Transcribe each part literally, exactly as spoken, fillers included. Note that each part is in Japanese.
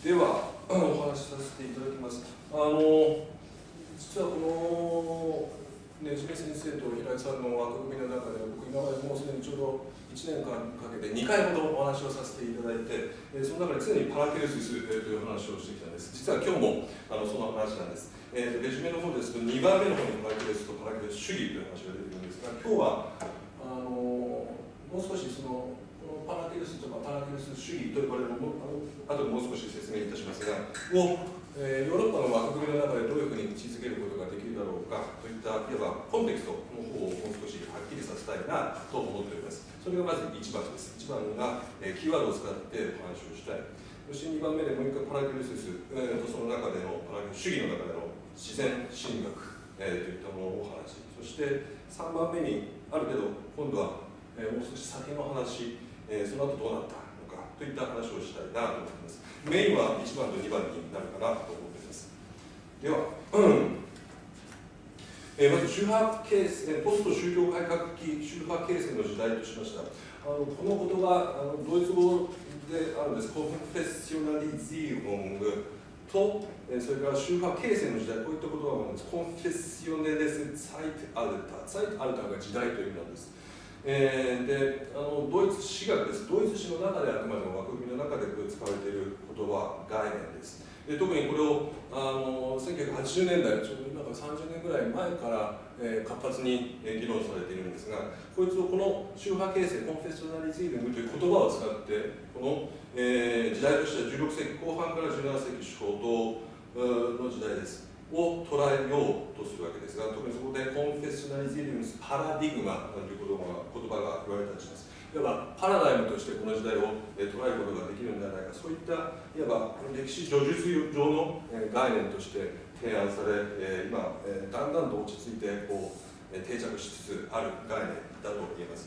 ではお話しさせていただきます。あの実はこのねじめ先生と平井さんの枠組みの中で僕今までもうすでにちょうどいちねんかんかけてにかいほどお話をさせていただいて、その中で常にパラケルシスという話をしてきたんです。実は今日もあのその話なんです。えー、とレジュメの方ですとにばんめの方にパラケルシスとパラケルシス主義という話が出てくるんですが、今日はあのもう少しそのパラケルシスとかパラケルシス主義と呼ばれるもの、あともう少し説明いたしますが、を、えー、ヨーロッパの枠組みの中でどういうふうに位置づけることができるだろうかといった、いわばコンテクストの方をもう少しはっきりさせたいなと思っております。それがまずいちばんです。いちばんが、えー、キーワードを使ってお話をしたい。そしてにばんめでもう一回パラケルシス、えー、その中でのパラケルシス主義の中での自然神学、えー、といったものをお話し、そしてさんばんめにある程度今度は、えー、もう少し先の話、えー、その後どうなったのかといった話をしたいなと思います。メインはいちばんとにばんになるかなと思っています。では、うんえー、まず宗派形成、ポスト宗教改革期宗派形成の時代としました。あのこの言葉、あのドイツ語であるんです。コンフェッショナリゼーションと、それから宗派形成の時代、こういった言葉もあるんです。コンフェッショネレス・ツァイト・アルター、ツァイト・アルターが時代という意味なんです。えー、であの、ドイツ史学です。ドイツ史の中であくまでも枠組みの中で使われている言葉、概念です。で特にこれをあのせんきゅうひゃくはちじゅうねんだい、ちょうど今からさんじゅうねんぐらい前から、えー、活発に議論されているんですが、こいつをこの宗派形成、コンフェッショナリズムという言葉を使って、この、えー、時代としてはじゅうろくせいきこうはんからじゅうななせいき初頭の時代ですを捉えようとするわけですが、特にそこでコンフェッショナリズム、パラディグマという言葉が、言葉が言われたりします。いわばパラダイムとしてこの時代を捉えることができるんじゃないか、そういったいわば歴史叙述上の概念として提案され、今だんだんと落ち着いてこう定着しつつある概念だと言えます。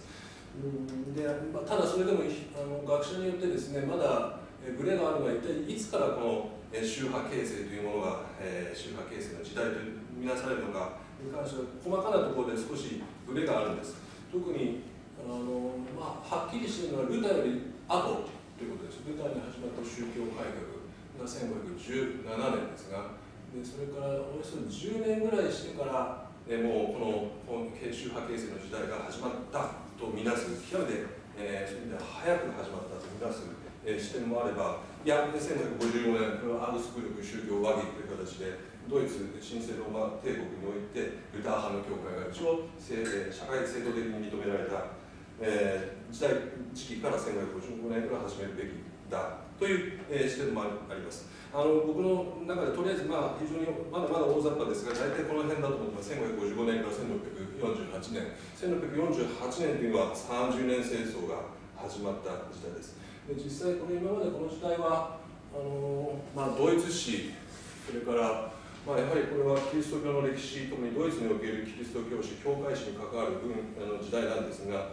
で、まあ、ただそれでもあの学者によってですね、まだブレがあるのは一体いつからこの宗派形成というものが宗派形成の時代とみなされるのかに関しては細かなところで少しブレがあるんです。特にあのまあ、はっきりしているのはルターより後ということです。ルターに始まった宗教改革がせんごひゃくじゅうななねんですが、でそれからおよそじゅうねんぐらいしてからでもうこの宗派形成の時代が始まったとみなす、極めて、えー、そういう意味では早く始まったとみなす、えー、視点もあれば、いやせんごひゃくごじゅうよねん、これはアウグスブルク宗教和議という形でドイツ神聖ローマ帝国においてルター派の教会が一応社会制度的に認められた。えー、時代時期からせんごひゃくごじゅうごねんから始めるべきだという、えー、視点もあります。あの僕の中でとりあえず、まあ、非常にまだまだ大雑把ですが、大体この辺だと思ってます。せんごひゃくごじゅうごねんからせんろっぴゃくよんじゅうはちねん、せんろっぴゃくよんじゅうはちねんというのはさんじゅうねんせんそうが始まった時代です。で実際この今までこの時代はあのーまあ、ドイツ史、それからまあ、やはりこれはキリスト教の歴史、特にドイツにおけるキリスト教史、教会史に関わる分あの時代なんですが、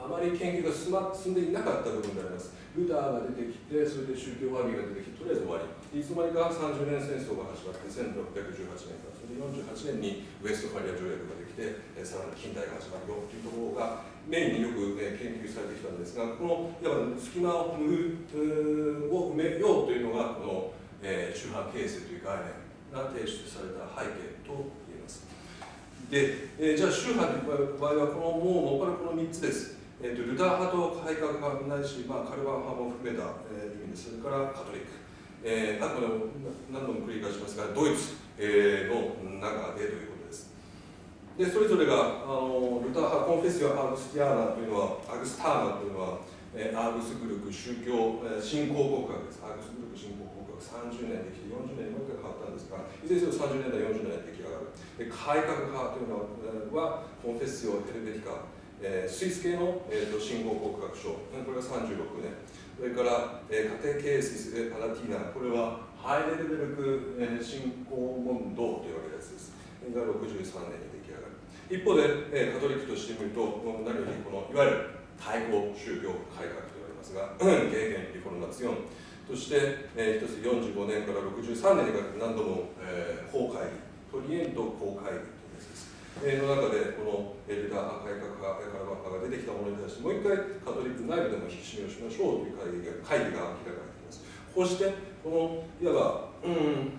あまり研究が進ま、進んでいなかった部分であります。ルターが出てきて、それで宗教和議が出てきて、とりあえず終わり。いつの間にかさんじゅうねんせんそうが始まって、せんろっぴゃくじゅうはちねんから、それでよんじゅうはちねんにウェストファリア条約ができて、えさらに近代が始まるよというところがメインによく、ね、研究されてきたんですが、このいわば隙間を埋めようというのが、この、えー、宗派形成という概念が提出された背景と言えます。で、えー、じゃあ宗派という場合はこのもうもっぱらこのみっつです。えー、とルター派と改革派ないし、まあ、カルバン派も含めた、えー、意味です。それからカトリック、えー、これも何度も繰り返しますがドイツ、えー、の中でということです。でそれぞれがあのルター派コンフェッション・アウグスティアーナというのはアグスターナというのは、えー、アウグスブルク宗教、えー、信仰告白です。アウグスブルク信仰告白さんじゅうねんできてよんじゅうねんにもう一回変わったんですが、いずれにせよさんじゅうねんだいよんじゅうねんだい出来上がる。で改革派というのはコンフェッシオ・ヘルベティカ、えー、スイス系の、えー、信号告白書、これがさんじゅうろくねん、それから、えー、カテケーシス・パラティーナ、これはハイレルベルク、えー、信仰問答というわけです。これがろくじゅうさんねんに出来上がる。一方で、えー、カトリックとしてみると何よりこのいわゆる対抗宗教改革と言われますが、ゲーゲン・リフォルマツィオン、そして、えー、ひとつよんじゅうごねんからろくじゅうさんねんにかけて何度も、えー、法会議、トリエント公会議というやつです、えー、の中でこのルター派、改革派、カルバン派が出てきたものに対してもう一回カトリック内部でも引き締めをしましょうという会議が、会議が明らかになっています。ここうしてこのいわば、うん、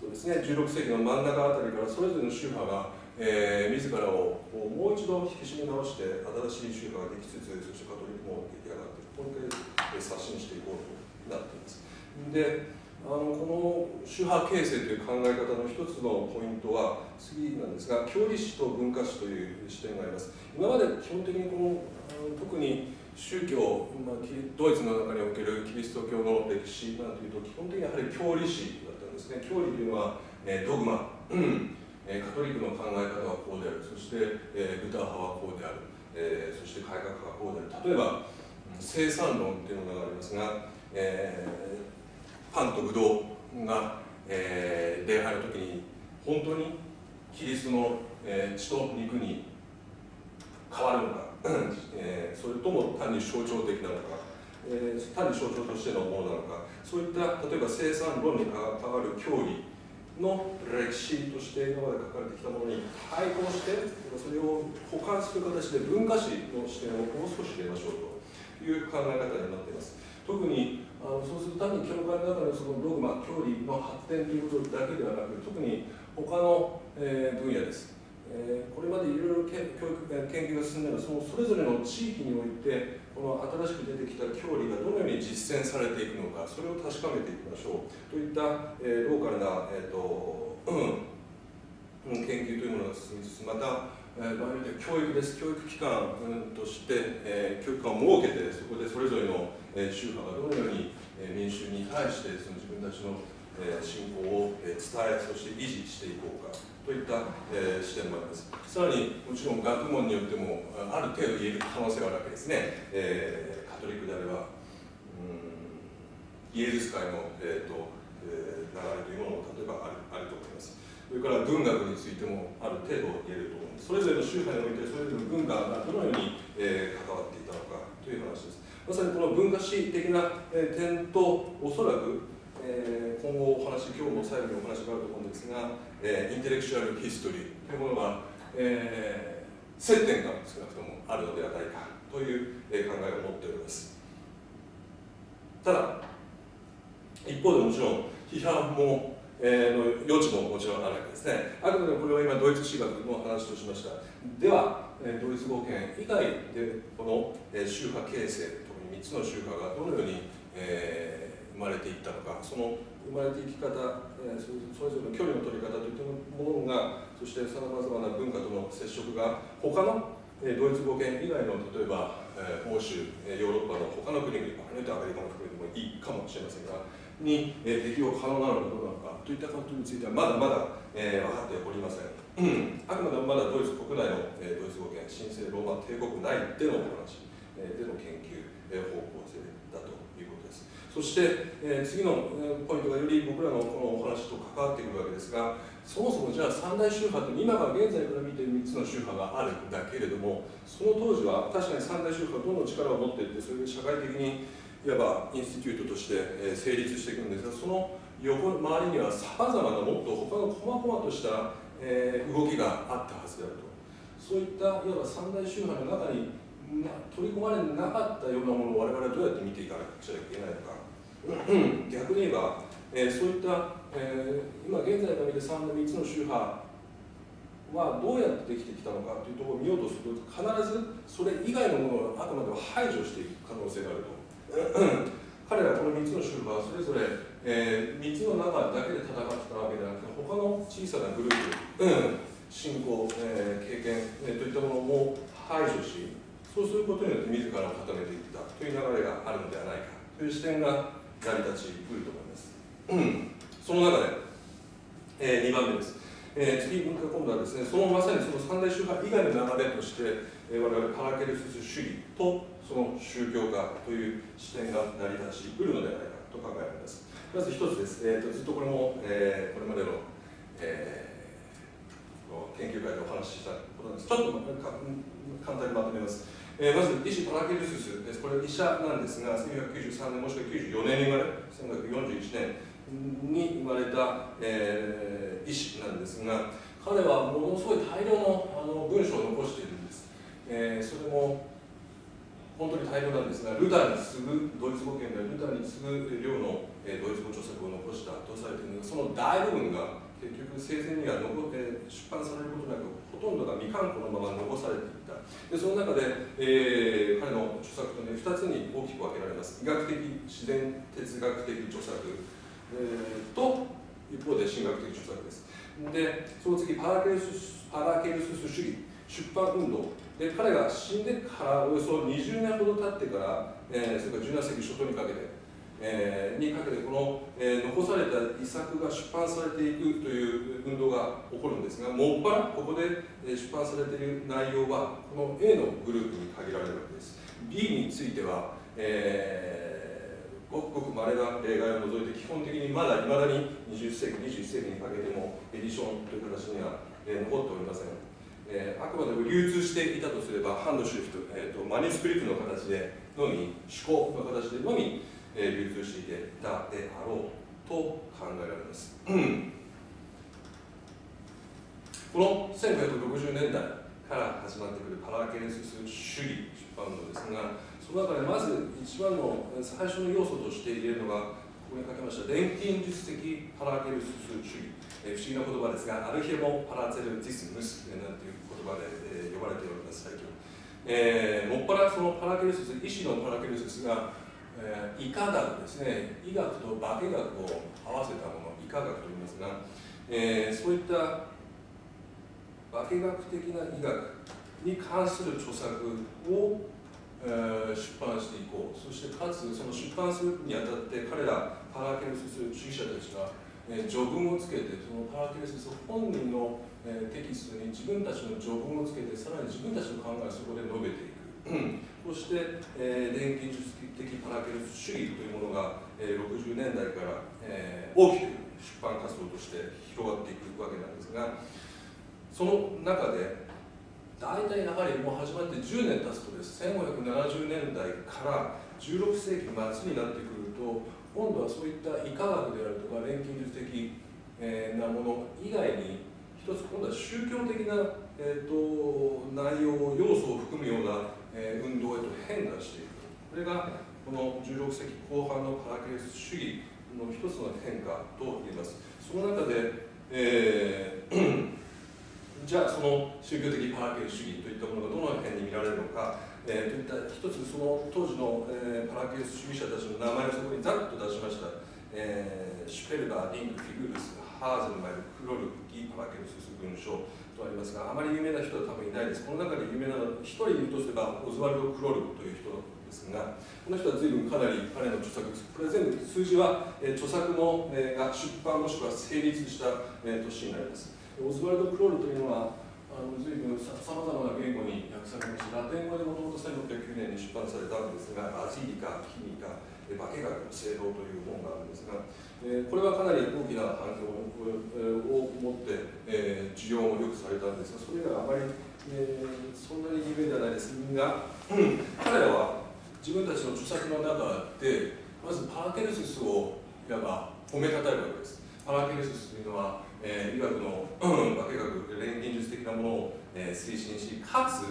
そうですね、じゅうろく世紀の真ん中あたりからそれぞれの宗派が、えー、自らをもう一度引き締め直して新しい宗派ができつつ、そしてカトリックも出来上がっている、これで刷新していこうとなっています。で、あのこの宗派形成という考え方の一つのポイントは次なんですが、教理史と文化史という視点があります。今まで基本的にこの特に宗教、まあ、ドイツの中におけるキリスト教の歴史なんていうと基本的にやはり教理史だったんですね。教理というのは、えー、ドグマ、うんえー、カトリックの考え方はこうである、そして、えー、ルター派はこうである、えー、そして改革派はこうである。例えば生産論というのがありますが、えーパンとブドウが、えー、礼拝の時に本当にキリストの、えー、血と肉に変わるのか、えー、それとも単に象徴的なのか、えー、単に象徴としてのものなのか、そういった例えば生産論に関わる教理の歴史として今まで書かれてきたものに対抗してそれを補完する形で文化史の視点をもう少し入れましょうという考え方になっています。特にあのそうすると単に教会の中のそのドグマ、教理の発展ということだけではなく、特に他の、えー、分野です、えー、これまでいろいろ教育研究が進んでいる、そのそれぞれの地域においてこの新しく出てきた教理がどのように実践されていくのか、それを確かめていきましょうといった、えー、ローカルな、えーとうん、研究というものが進みつつ、また場合によって教育です。教育機関として、えー、教育機関を設けて、そこでそれぞれの、えー、宗派がどのように、えー、民衆に対してその自分たちの、えー、信仰を、えー、伝え、そして維持していこうかといった、えー、視点もあります。さらに、もちろん学問によってもある程度言える可能性があるわけですね。えー、カトリックであれば、うん、イエズス会の、えーとえー、流れというものも例えばある、あると思います。それから文学についてもある程度言えると思うんです。それぞれの宗派においてそれぞれの文化がどのように、えー、関わっていたのかという話です。まさにこの文化史的な、えー、点とおそらく、えー、今後お話、今日も最後にお話があると思うんですが、えー、インテレクチュアルヒストリーというものが、えー、接点が少なくともあるのではないかという、えー、考えを持っております。ただ一方でもちろん批判もの余地ももちろんあるわけですね。あくまでもこれは今ドイツ史学の話としました。ではドイツ語圏以外でこの宗派形成、特にみっつの宗派がどのように生まれていったのか、その生まれていき方、それぞれの距離の取り方といったものが、そしてさまざまな文化との接触が他のドイツ語圏以外の例えば欧州、ヨーロッパの他の国々、場合によってアメリカも含めてもいいかもしれませんが、に適用可能なのかどうなのかといったことについてはまだまだ、えー、分かっておりません。あくまでもまだドイツ国内の、えー、ドイツ語圏、神聖ローマ帝国内でのお話、えー、での研究、えー、方向性だということです。そして、えー、次のポイントがより僕らのこのお話と関わってくるわけですが、そもそもじゃあ三大宗派と今が現在から見ているみっつの宗派があるんだけれども、その当時は確かに三大宗派どんどん力を持っていって、それで社会的にいわばインスティテュートとして成立していくんですが、その横周りにはさまざまなもっと他の細々とした動きがあったはずであると、そういったいわば三大宗派の中に取り込まれなかったようなものを我々はどうやって見ていかなくちゃいけないのか、逆に言えばそういった今現在から見てみっつの宗派はどうやってできてきたのかというところを見ようとすると、必ずそれ以外のものをあくまでも排除していく可能性があると。彼らこのみっつの宗派はそれぞれ、えー、みっつの中だけで戦ってたわけではなくて、他の小さなグループ、うん、信仰、えー、経験、えー、といったものも排除し、そうすることによって自らを固めていったという流れがあるのではないかという視点が成り立ちうると思います、うん、その中で、えー、にばんめです、えー、次文化、今度はですね、そのまさにその三大宗派以外の流れとして、えー、我々パラケルス主義とその宗教家という視点が成り立ちうるのではないかと考えられます。まず一つです、えー、とずっとこれも、えー、これまでの、えー、研究会でお話ししたことなんです。ちょっと簡単にまとめます、えー、まず医師パラケルススです。これ医者なんですが、せんきゅうひゃくきゅうじゅうさんねんもしくはきゅうじゅうよねんに生まれ、せんきゅうひゃくよんじゅういちねんに生まれた、えー、医師なんですが、彼はものすごい大量の、あの文章を残しているんです、えー、それも本当に大量なんですが、ルターに次ぐドイツ語圏ではルターに次ぐ量のドイツ語著作を残したとされているのが、その大部分が結局生前には残って出版されることなく、ほとんどが未完このまま残されていた。でその中で、えー、彼の著作とね、ふたつに大きく分けられます。医学的、自然哲学的著作、えー、と一方で神学的著作です。でその次、パラケルスパラケルス主義出版運動で、彼が死んでからおよそにじゅうねんほど経ってから、えー、それからじゅうなな世紀初頭にかけて、えー、にかけてこの、えー、残された遺作が出版されていくという運動が起こるんですが、もっぱらここで出版されている内容はこの A のグループに限られるわけです。 B については、えー、ごくごくまれな例外を除いて基本的にまだいまだににじゅっせいきにじゅういっせいきにかけてもエディションという形には、えー、残っておりません。えー、あくまでも流通していたとすれば、ハンドシュリフト、えー、とマニュスクリプトの形でのみ、趣向の形でのみ、えー、流通していたであろうと考えられます。このせんごひゃくろくじゅうねんだいから始まってくるパラケネシス主義出版運動ですが、その中でまず一番の最初の要素として入れるのが、ここに書きました錬金術的パラケルス主義、えー、不思議な言葉ですが、アルヘモ・パラツェルティスムスなんていう言葉で、えー、呼ばれております、最近。えー、もっぱらそのパラケルスス、医師のパラケルススが、えー、医科学ですね、医学と化学を合わせたもの、医科学といいますが、えー、そういった化学的な医学に関する著作を出版していこう。そしてかつその出版するにあたって、彼らパラケルスス主義者たちが序文をつけて、そのパラケルスス本人のテキストに自分たちの序文をつけて、さらに自分たちの考えをそこで述べていく。そして錬金術的パラケルスス主義というものがろくじゅうねんだいから大きく出版活動として広がっていくわけなんですが、その中で大体やはりもう始まってじゅうねん経つとです、せんごひゃくななじゅうねんだいからじゅうろくせいきまつになってくると、今度はそういった医科学であるとか錬金術的なもの以外に、一つ今度は宗教的な、えー、と内容、要素を含むような、えー、運動へと変化していく。これがこのじゅうろくせいきこう半のパラケルス主義の一つの変化と言えます。その中で、えーじゃあその宗教的パラケル主義といったものがどの辺に見られるのか、えー、といった一つその当時の、えー、パラケル主義者たちの名前をそこにざっと出しました、えー、シュペルバー、リンク、フィグルス、ハーゼルマイル、クロルギ、パラケルスス文書とありますが、あまり有名な人は多分いないです。この中で有名なのは一人いるとすればオズワルド・クロルという人ですが、この人は随分かなり彼の著作です。これ全部数字は、えー、著作の、えー、が出版もしくは成立した、えー、年になります。オズワルド・クロールというのは、ずいぶんさまざまな言語に訳されまして、ラテン語でもともとせんろっぴゃくきゅうねんに出版されたんですが、バジリカ、キミカ、化学の正論という本があるんですが、えー、これはかなり大きな反響を持って、えー、需要もよくされたんですが、それがあまり、えー、そんなに有名ではないですが、彼らは自分たちの著作の中で、まずパラケルススをいわば褒めたたえるわけです。パラケルススというのは、えー、医学の化学、錬金術的なものを、えー、推進し、かつ、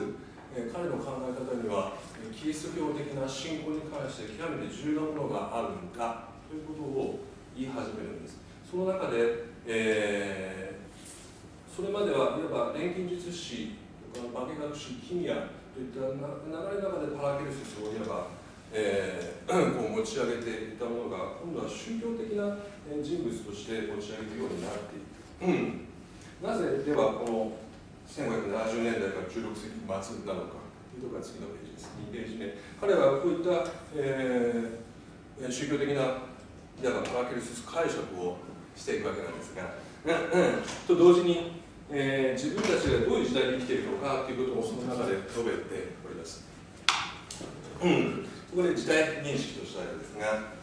えー、彼の考え方には、キリスト教的な信仰に関して極めて重要なものがあるんだということを言い始めるんです。その中で、えー、それまではいわば錬金術師とか化学師、キミアといった流れの中でパラケルススをいわば、えー、こう持ち上げていたものが、今度は宗教的な人物として持ち上げるようになっていく。うん、なぜではこのせんごひゃくななじゅうねんだいからじゅうろくせいきまつなのかというところが次のページです。にページめ、彼はこういった、えー、宗教的ないわばパラケルスス解釈をしていくわけなんですが、うん、と同時に、えー、自分たちがどういう時代に生きているのかということもその中で述べております。うんそこで時代認識としたわけですが、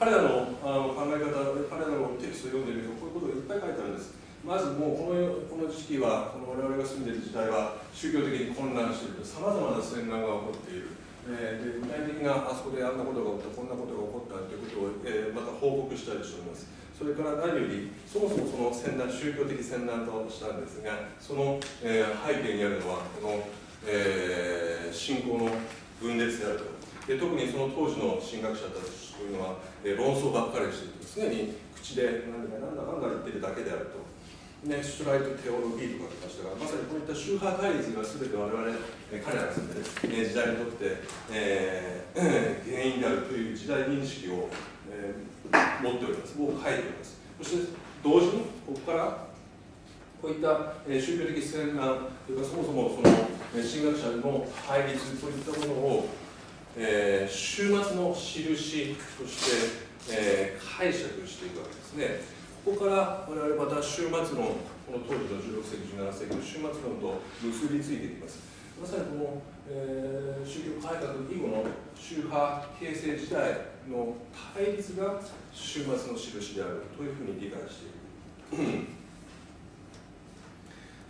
彼らの考え方で、彼らのテキストを読んでみると、こういうことがいっぱい書いてあるんです。まずもうこの、この時期は、この我々が住んでいる時代は、宗教的に混乱している、さまざまな戦乱が起こっている、えー、で具体的な、あそこであんなことが起こった、こんなことが起こったということを、えー、また報告したりしております。それから何より、そもそもその戦乱、宗教的戦乱としたんですが、その、えー、背景にあるのは、このえー、信仰の分裂であると。で、特にその当時の神学者たちというのは、えー、論争ばっかりしていて、常に口で何だか何だかんだ言ってるだけであると。ね、シュトライト・テオロギーとか来ましたが、まさにこういった宗派対立が全て我々、えー、彼らが全て、ね、時代にとって、えー、原因であるという時代認識を、えー、持っております。もう書いております。そして同時にここからこういった宗教的洗顔というか、そもそもその神学者の対立といったものを、えー、終末の印として、えー、解釈していくわけですね。ここから我々また終末論、この当時のじゅうろくせいき、じゅうななせいきの終末論と結びついていきます。まさにこの、えー、宗教改革以後の宗派形成時代の対立が終末の印であるというふうに理解していく。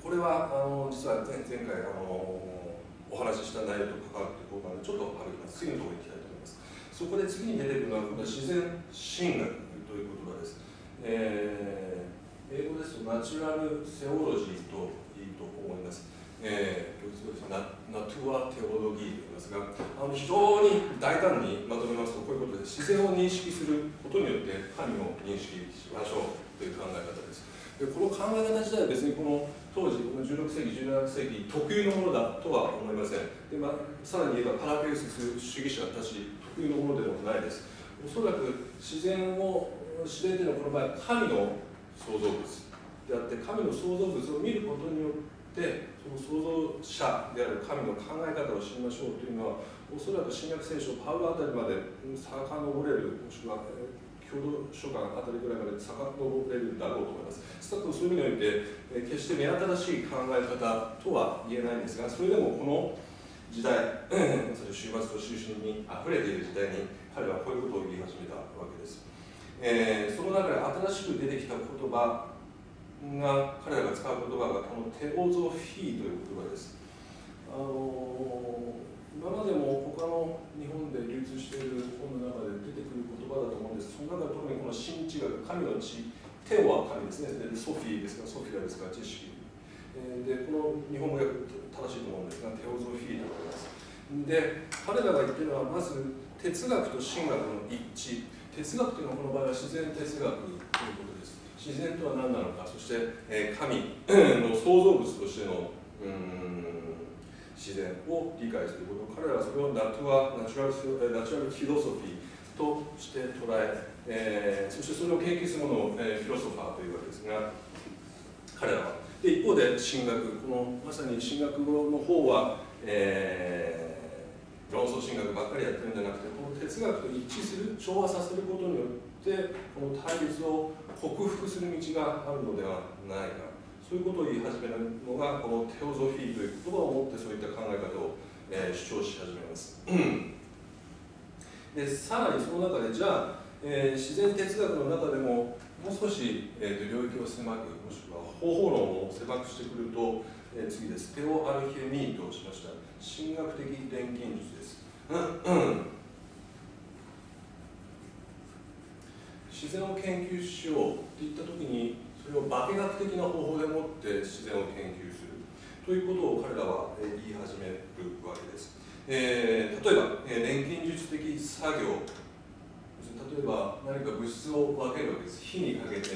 これはあの実は前前回あのお話しした内容と関わっているところがちょっとあります。次のところに行きたいと思います。そこで次に出てくるのは自然神学という言葉です。えー、英語ですとナチュラルセオロジーといいと思います。えー、ナトゥアテオロギーと言いますが、あの非常に大胆にまとめますとこういうことで、自然を認識することによって神を認識しましょうという考え方です。でこの考え方自体は別にこの当時、このじゅうろくせいき、じゅうななせいき特有のものだとは思いません。で、まあ、さらに言えばパラペルシス主義者たち特有のものでもないです。おそらく自然を、自然というのはこの場合、神の創造物であって、神の創造物を見ることによって、その創造者である神の考え方を知りましょうというのは、おそらく新約聖書、パウロあたりまで遡れる、もしくは、共同書簡あたりぐらいまで遡れるんだろうと思います。少なくともそういう意味において、決して目新しい考え方とは言えないんですが、それでもこの時代、終末と終身にあふれている時代に、彼はこういうことを言い始めたわけです。えー、その中で新しく出てきた言葉が、彼らが使う言葉が、このテオゾフィーという言葉です。あのー今までも他の日本で流通している本の中で出てくる言葉だと思うんです。その中で特にこの神智学、神の知、テオは神ですね。でソフィーですからソフィアですから知識。で、この日本語訳正しいと思うんですが、テオゾフィーでございます。で、彼らが言ってるのはまず哲学と神学の一致。哲学というのはこの場合は自然哲学ということです。自然とは何なのか、そして神の創造物としての、うーん自然を理解すること、彼らはそれをナチュラルフィロソフィーとして捉え、えー、そしてそれを研究するものを、えー、フィロソファーというわけですが、彼らは。で一方で神学、このまさに神学の方は、えー、論争神学ばっかりやってるんじゃなくて、この哲学と一致する、調和させることによって、この対立を克服する道があるのではないか。そういうことを言い始めるのが、このテオゾフィーという言葉を持ってそういった考え方を、えー、主張し始めます。でさらにその中で、じゃあ、えー、自然哲学の中でも、もう少し、えー、と領域を狭く、もしくは方法論を狭くしてくると、えー、次です。テオアルヒェミーとしました。神学的錬金術です。自然を研究しようといったときに、それを化学的な方法でもって自然を研究するということを彼らは言い始めるわけです。えー、例えば、錬金術的作業、例えば何か物質を分けるわけです。火にかけて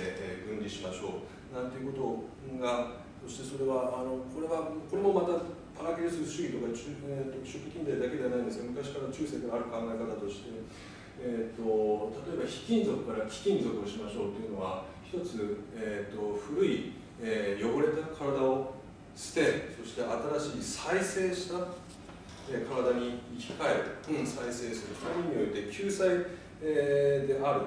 分離しましょうなんていうことが、そしてそれは、あのこれはこれもまたパラケルス主義とか中、えー、初期近代だけではないんですが、昔から中世からある考え方として、えーと、例えば非金属から貴金属をしましょうというのは、一つ、えー、と古い、えー、汚れた体を捨て、そして新しい再生した、えー、体に生き返る、うん、再生する、そういう意味において救済、えー、である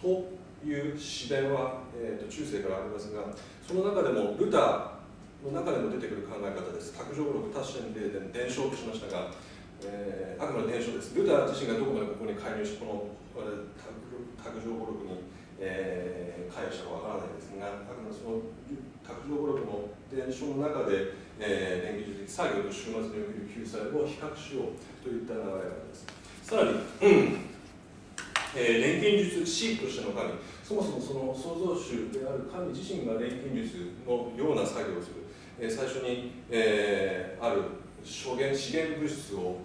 という自然は、えー、と中世からありますが、その中でもルターの中でも出てくる考え方です。卓上録、達成例で伝承としましたが、えー、あくまで伝承です。ルター自身がどこまでここに介入して、この卓上録に、えー、関与したかわからないですが、あくまでその卓上語録の伝承の中で、えー、錬金術的作業と終末における救済を比較しようといった流れがあります。さらに、うんえー、錬金術師としての神、そもそもその創造主である神自身が錬金術のような作業をする、えー、最初に、えー、ある所源、資源物質を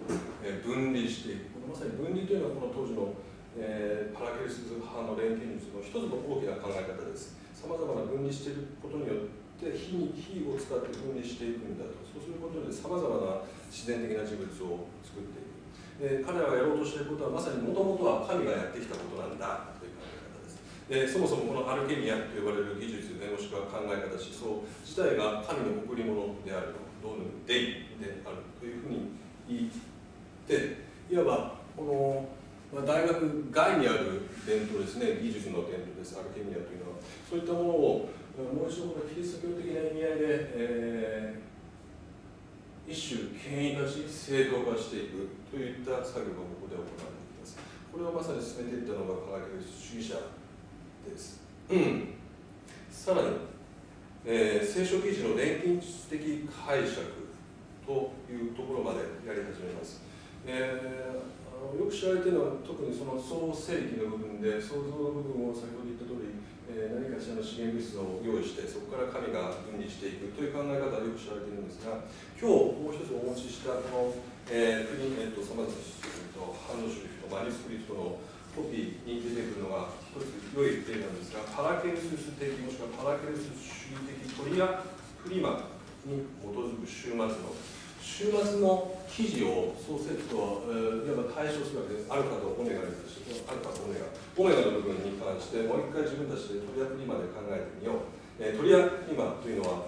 分離していく、まさに分離というのはこの当時の、えー、パラケルス派の連携術の一つの大きな考え方です。さまざまな分離していることによって火に火を使って分離していくんだと、そうすることでさまざまな自然的な事物を作っていく、えー、彼らがやろうとしていることはまさにもともとは神がやってきたことなんだという考え方です。えー、そもそもこのアルケミアと呼ばれる技術、ね、もしくは考え方、思想自体が神の贈り物であると、ドヌデイであるというふうに言って、いわばこの、まあ、大学外にある伝統ですね、技術の伝統です、アルケミアというのは、そういったものをもう一度このキリスト教的な意味合いで、えー、一種権威化し、正当化していくといった作業がここで行われています。これをまさに進めていったのが科学主義者です。うん、さらにえー、聖書記事の錬金術的解釈というところまでやり始めます。えー、あのよく知られているのは特にその創世記の部分で、創造の部分を先ほど言った通り、えー、何かしらの資源物質を用意して、そこから神が分離していくという考え方がよく知られているんですが、今日もう一つお持ちしたこの「えー、プリンネットさまざまなハンドシュリフトマニスクリプト」のコピーに出てくるのが一つ良い点なんですが、パラケルス的もしくはパラケルス主義的トリアフリマに基づく終末の終末の記事を創世記といわば対照するわけです。アルファとオメガに対して、アルファとオメガオメガの部分に関してもう一回自分たちでトリアフリマで考えてみよう。えー、トリアフリマというのは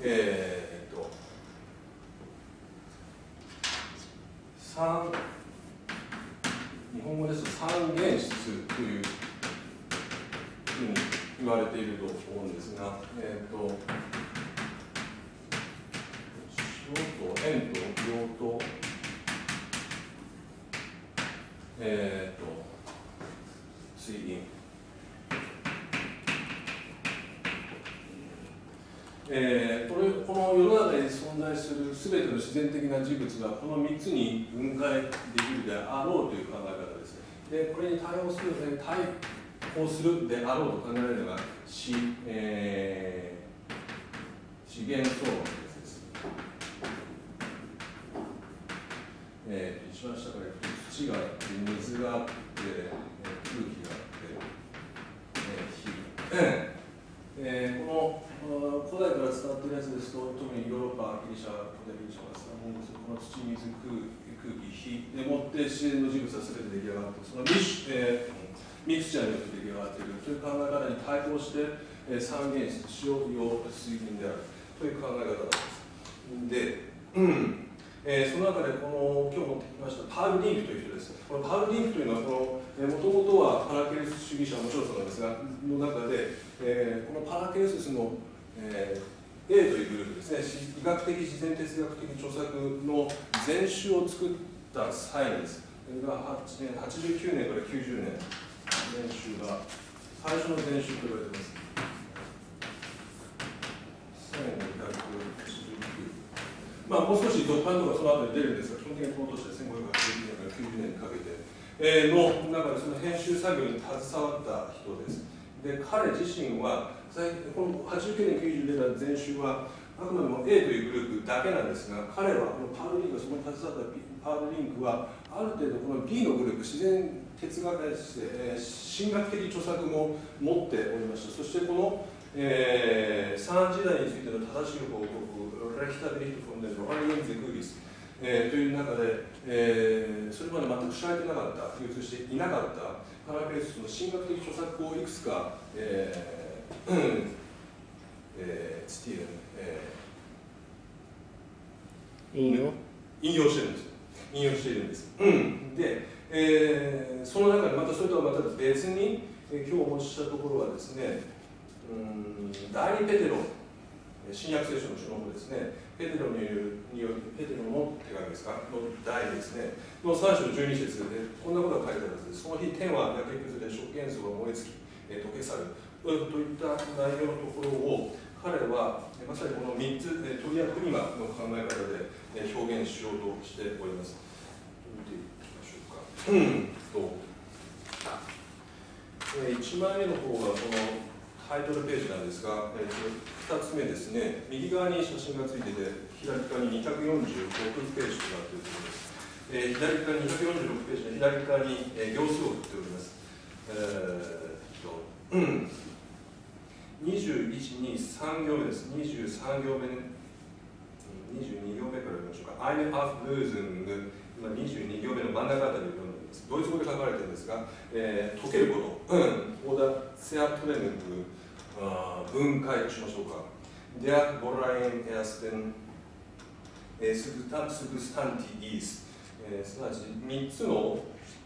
えーっと三日本語ですと三原質というふうに言われていると思うんですが、えー、と塩と塩と量と、えー、と水銀、えー、これこの世の中に存在するすべての自然的な事物がこのみっつに分解できるであろうという考え方です。でこれに対応するで対応するであろうと考えるのが資、えー、資源総合です、えー、一番下から土があって水があって空気があって、えー、火、えーえー、この古代から伝わっているやつですと、特にヨーロッパ、ギリシャ、古代ギリシャはですね、この土、水、空気、火でもって自然の事物はすべて出来上がって、そのミク、えー、ミクチャーによって出来上がっているという考え方に対抗して、えー、三原質、塩、硫黄、水銀であるという考え方なんです。で、うんえー、その中でこの、今日持ってきましたパウル・リンクという人です。このパウル・リンクというのはこのもともとはパラケルス主義者はもちろんそうなんですが、の中で、えー、このパラケルスの、えー、A というグループですね、医学的、自然哲学的著作の全集を作った際です。これがはちじゅうきゅうねんからきゅうじゅうねん、全集が、最初の全集と言われています。せんごひゃくはちじゅうきゅう、まあ、もう少し続版とかその後に出るんですが、基本的にこの年でせんごひゃくはちじゅうきゅうねんからきゅうじゅうねんにかけて、の中でその編集作業に携わった人です。で彼自身は、このはちじゅうきゅうねん、きゅうじゅうねんだい全集はあくまでも A というグループだけなんですが、彼はこのパウル・リンク、そこに携わったパウル・リンクは、ある程度この B のグループ、自然哲学でして、神学的著作も持っておりました。そしてこの、えー、さんじだいについての正しい報告、レヒタビリフト・フォンデン・ロハリエンゼ・グリス。えー、という中で、えー、それまで全く知られてなかった、流通していなかったパラケルスの神学的著作をいくつか、えーえー、スティーブン、引用引用してるんです。引用しているんです。うん、で、えー、その中でまたそれとはまた別に、えー、今日お持ちしたところはですね、うん、第二ペテロ、新約聖書の書の方ですね、ペテロによる、によるペテロの手紙ですか、の題ですね、のさんしょうじゅうにせつで、こんなことが書いてあるんです。その日、天は焼け崩れ、諸元素が燃え尽き、えー、溶け去るといった内容のところを、彼はまさにこのみっつ、トリアフリマの考え方で、ね、表現しようとしております。見ていきましょうか。うんと、えー、いちまいめの方がこのタイトルページなんですが、えー、とふたつめですね、右側に写真がついてて、左側ににひゃくよんじゅうろくページとなっているところです。えー、左側ににひゃくよんじゅうろくページの左側に、えー、行数を振っております。えーとうん、にじゅういちにさん行目です。にじゅうさん行目、にじゅうに行目から見ましょうか。アイヌ・アフ・ルーズング、今にじゅうに行目の真ん中あたりを読んでいます。ドイツ語で書かれているんですが、えー、溶けること、オーダー・セア・トレムング、分解しましょうか。デア・ボライン・エアステン、スグタンティ・イース、えー、すなわちみっつの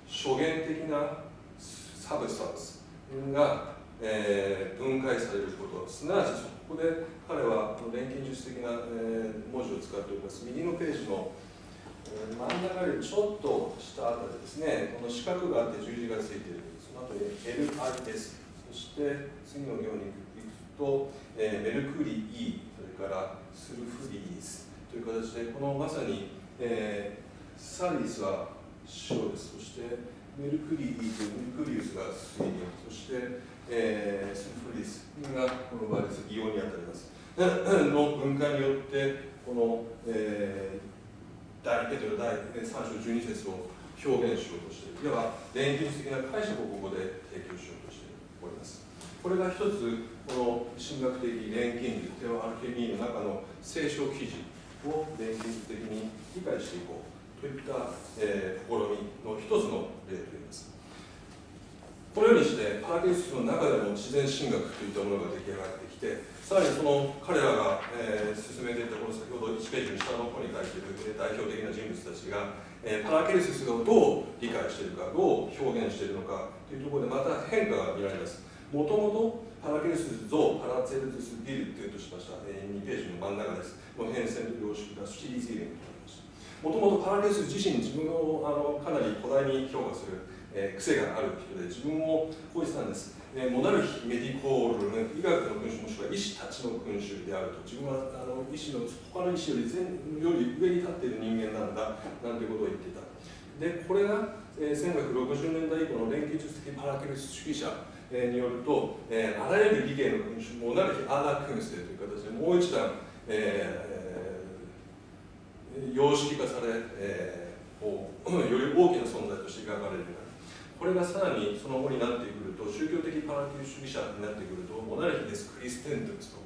諸元的なサブスタンスが、えー、分解されること、すなわちここで彼は錬金術的な、えー、文字を使っております。右のページの、えー、真ん中よりちょっと下あたりですね、この四角があって十字がついている、その後に エルアイエス、そして次の行に行くと、えー、メルクリイ、それからスルフリースという形で、このまさに、えー、サリースは白です。そしてメルクリーとメルクリウスが水銀、そして、えー、スルフリスがこのバレス、イオンにあたります。の分解によって、この、えー、第ペトロ第さん章じゅうに節を表現しようとしている。いわば、錬金術的な解釈をここで提供しようとしております。これが一つ、この神学的錬金術、テオアルケミーの中の聖書記事を錬金術的に理解していこう。といった、えー、試みの一つの例といいます。このようにしてパラケルスの中でも自然神学といったものが出来上がってきて、さらにその彼らが、えー、進めていたこの先ほどいちページの下の方に書いている代表的な人物たちが、えー、パラケルスをどう理解しているか、どう表現しているのかというところでまた変化が見られます。もともとパラケルス像、パラツェルスビルというとしました、えー、にページの真ん中です。この変遷と様式がスチリズイレンとなりました。もともとパラケルス自身、自分をあのかなり古代に評価する、えー、癖がある人で、自分をこう言ってたんです。えー、モナルヒ・メディコールの医学の君主、もしくは医師たちの君主であると、自分はあの医師の他の医師より前より上に立っている人間なんだ、なんていうことを言っていた。で、これが、えー、せんろっぴゃくろくじゅうねんだい以降の錬金術的パラケルス主義者、えー、によると、えー、あらゆる理系の君主、モナルヒ・アーダ・君主という形で、もう一段、えー様式化され、えー、こうより大きな存在として描かれるようになる。これがさらにその後になってくると、宗教的パラケル主義者になってくると、モナルヒデス・クリステンドゥスと、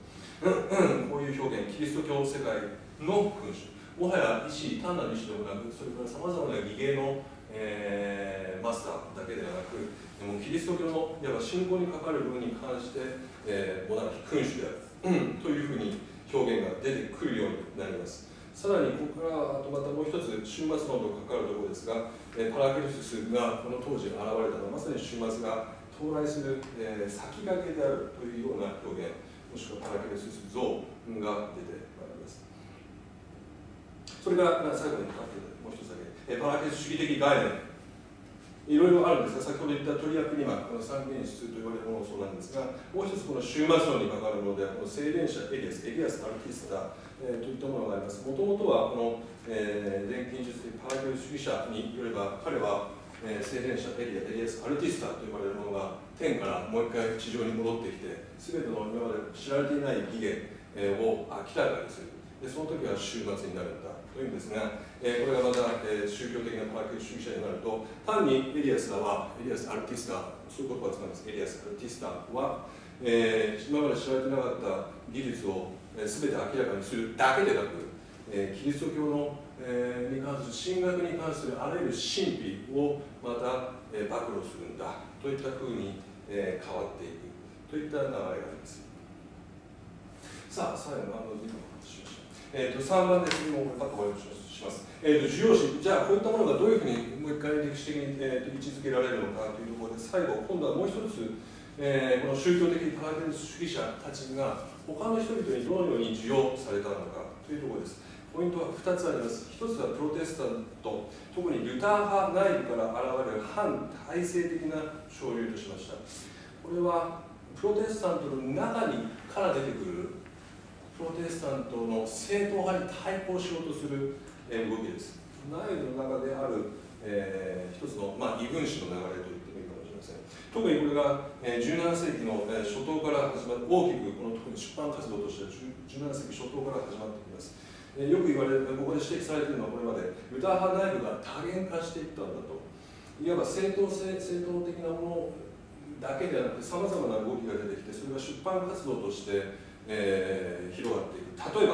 こういう表現、キリスト教世界の君主、もはや医師、単なる医師でもなく、それからさまざまな義芸の、えー、マスターだけではなく、でもキリスト教のいわば信仰にかかる部分に関して、えー、モナルヒ君主であるというふうに表現が出てくるようになります。さらにここからはあとまたもう一つ終末論と関わるところですが、えー、パラケルスがこの当時現れたのはまさに終末が到来する、えー、先駆けであるというような表現、もしくはパラケルス像が出てまいります。それが最後にかかっているもう一つだけ、えー、パラケルス主義的概念、いろいろあるんですが、先ほど言ったトリアクニマ、この三原質と言われるものもそうなんですが、もう一つこの終末論に関わるもので、この精錬者エリアス、エリアス・アルキスタ、えー、といったものがあります。もともとはこの、えー、錬金術的パラケル主義者によれば、彼は、えー、精錬者エリア、エリアス・アルティスタと呼ばれるものが天からもう一回地上に戻ってきて、すべての今まで知られていない起源を明らかにする。で、その時は終末になるんだというんですが、えー、これがまた、えー、宗教的なパラケル主義者になると、単にエリアスらは、エリアス・アルティスタ、そういう言葉を使います。エリアス・アルティスタは、えー、今まで知られてなかった技術を、えー、全て明らかにするだけでなく、えー、キリスト教の、えー、に関する神学に関するあらゆる神秘をまた、えー、暴露するんだといったふうに、えー、変わっていくといった流れがあります。さあ、最後の時間えとさんばんです。もうこれパッと終わりにします。えー、と重要視、じゃあこういったものがどういうふうにもう一回歴史的に、えー、と位置づけられるのかというところで、最後、今度はもう一つ、えー、この宗教的パラケルス主義者たちが他の人々にどのように授与されたのかというところです。ポイントはふたつあります。ひとつはプロテスタント、特にルター派内部から現れる反体制的な潮流としました。これはプロテスタントの中にから出てくるプロテスタントの正統派に対抗しようとする動きです。内部の中である、えー、一つの、まあ、異分子の流れと言ってもいいかもしれません。特にこれがじゅうなな世紀の初頭から始まって、大きくこの特に出版活動としてはじゅうなな世紀初頭から始まってきます。よく言われる、ここで指摘されているのは、これまで歌派内部が多元化していったんだと、いわば正当性、正当的なものだけではなくて、さまざまな動きが出てきて、それが出版活動として、えー、広がっていく。例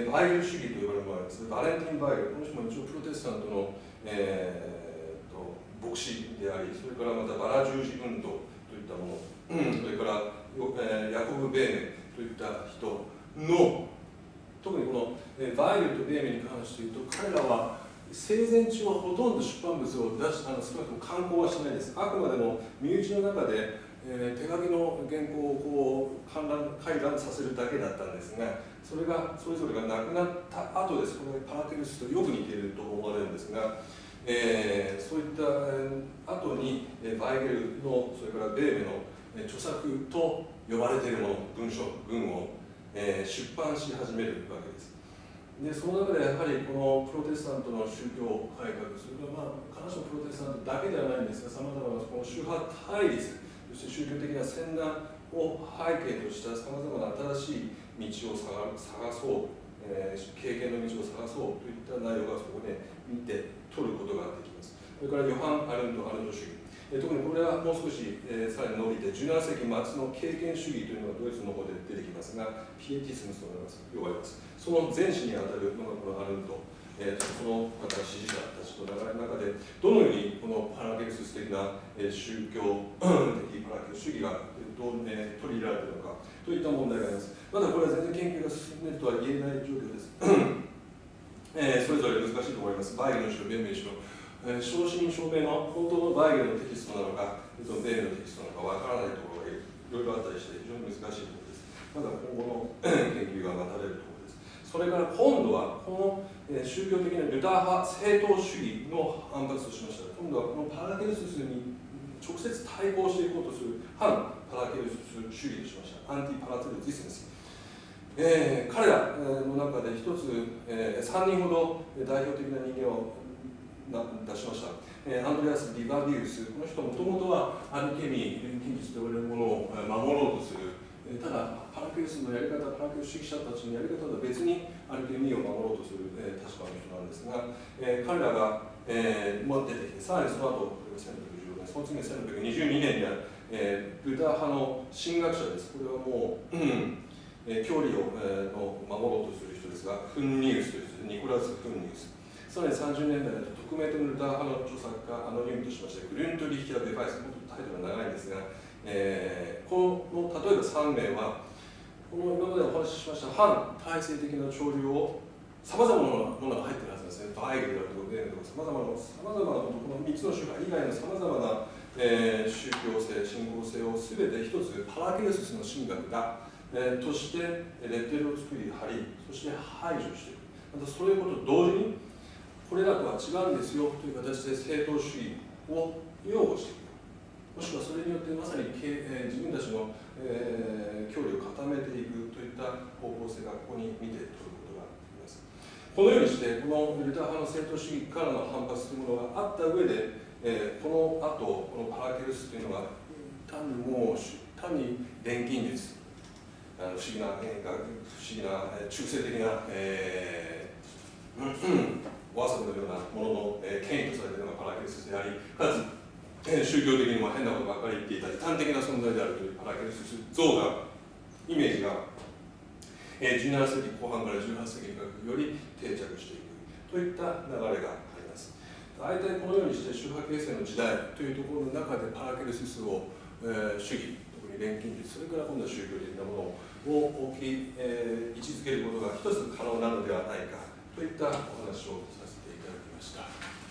えば、えー、バイエル主義と呼ばれるものがあります。バレンティン・バイエル、この人も一応プロテスタントの、えー、と牧師であり、それからまたバラ十字運動といったもの、それから、えー、ヤコブ・ベーメンといった人の、特にこのバイエルとベーメンに関して言うと、彼らは生前中はほとんど出版物を出し、あの少なくとも刊行はしないです。あくまでも身内の中で、えー、手書きの原稿をこう観覧回覧させるだけだったんですが、それがそれぞれが亡くなった後です。これパラテルスとよく似ていると思われるんですが、えー、そういった後にバイエルのそれからベーメンの著作と呼ばれているもの、文書文をえー、出版し始めるわけです。で、その中でやはりこのプロテスタントの宗教改革、それからまあ必ずプロテスタントだけではないんですが、さまざまなこの宗派対立、そして宗教的な洗礼を背景としたさまざまな新しい道を探そう、えー、経験の道を探そうといった内容がそこで見て取ることができます。それからヨハン・アルント・アルント主義、特にこれはもう少し、えー、さらに伸びてじゅうなな世紀末の経験主義というのがドイツの方で出てきますが、ピエティスムと呼ばれます。その前史にあたるのがこのアルント、えー、その方支持者たちの流れの中でどのようにこのパラケルス的な、えー、宗教的パラケルス主義がどう、ね、取り入れられているのかといった問題があります。まだこれは全然研究が進んでいるとは言えない状況です。えー、それぞれ難しいと思います。バイエルにしろ、ベーメンにしろ、正真正銘の本当のバイエルのテキストなのか、ベーメンのテキストなのかわからないところがいろいろあったりして、非常に難しいところです。まだ今後の研究が待たれるところです。それから今度は、この宗教的なルター派正統主義の反発としました。今度はこのパラケルススに直接対抗していこうとする反パラケルスス主義としました。アンティパラケルスディスンス。えー、彼らの中で一つ、えー、さんにんほど代表的な人間を出しました。アンドレアス・ディバビウス、この人もともとはアルケミー、近日と呼ばれるものを守ろうとする、ただパラケルスのやり方、パラケルス主義者たちのやり方とは別にアルケミーを守ろうとする立場の人なんですが、彼らが、えー、持ってきて、さらにその後、これがせんろっぴゃくじゅうごねん、その次のせんろっぴゃくにじゅうにねんには、えー、ルター派の神学者です。これはもう、教理を、えー、の守ろうとする人ですが、フンニウスという人です、ニコラス・フンニウス。さらにさんじゅうねんだいだと匿名とルター派の著作家、アノニウムとしまして、グリュント・リヒター・ベファイス、もっとタイトルが長いんですが、えー、この例えばさんめいは、この今までお話ししました反体制的な潮流をさまざまなものが入っているはずですね、バイエルだとかベーメンとか、さまざまな、さまざまな、このみっつの宗派以外のさまざまな、えー、宗教性、信仰性をすべて一つ、パラケルススの神学が、えー、としてレッテルを作り、貼り、そして排除していく。またそういうことと同時にこれらとは違うんですよという形で正統主義を擁護していく、もしくはそれによってまさに自分たちの、えー、教理を固めていくといった方向性がここに見て取ることができます。このようにしてこのルター派の正統主義からの反発というものがあった上で、えー、このあとこのパラケルスというのは単にもう単に錬金術、あの不思議な変化、不思議な中性的な、えーうんお遊びのようなものの、えー、権威とされているのがパラケルススであり、かつ、えー、宗教的にも変なことばかり言っていたり、端的な存在であるというパラケルスス像が、イメージが、えー、じゅうなな世紀こう半からじゅうはっ世紀にかけてより定着していくといった流れがあります。大体このようにして宗派形成の時代というところの中でパラケルススを、えー、主義、特に錬金術、それから今度は宗教的なものを置き、えー、位置づけることが一つ可能なのではないかといったお話をさせていただきました。